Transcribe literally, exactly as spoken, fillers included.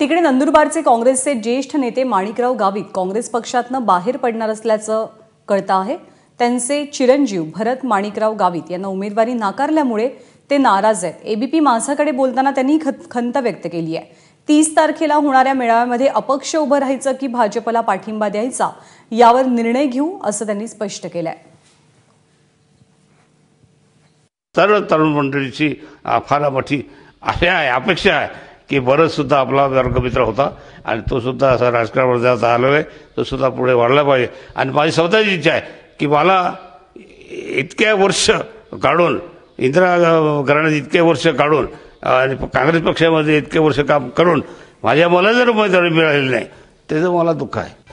तिकडे नंदुरबारचे काँग्रेसचे ज्येष्ठ नेते माणिकराव गावित काँग्रेस पक्षातून बाहेर पडणार असल्याचं कळतं आहे। त्यांचे चिरंजीव भरत माणिकराव गावित यांना उमेदवारी नाकारल्यामुळे ते नाराज आहेत। एबीपी माझाकडे बोलताना त्यांनी खंत व्यक्त केली आहे। तीस तारखेला होणाऱ्या मेळाव्यामध्ये अपक्ष उभं राहायचं की भाजपला पाठिंबा द्यायचा यावर निर्णय घेऊ असं त्यांनी स्पष्ट केलं आहे। सर्व तरुण मंडळीची फार मोठी आशा आहे, अपेक्षा आहे की बरंच सुद्धा आपला वर्गमित्र होता आणि तो सुद्धा असा राजकारणावर जात आलेला आहे, तो सुद्धा पुढे वाढला पाहिजे। आणि माझी स्वतःची इच्छा आहे की मला इतक्या वर्ष काढून इंदिरा घराण्यात इतके वर्ष काढून आणि काँग्रेस पक्षामध्ये इतके वर्ष काम करून माझ्या मला जर उमेदवारी मिळालेली नाही त्याचं मला दुःख आहे।